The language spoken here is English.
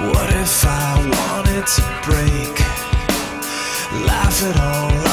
What if I wanted to break? Laugh it all.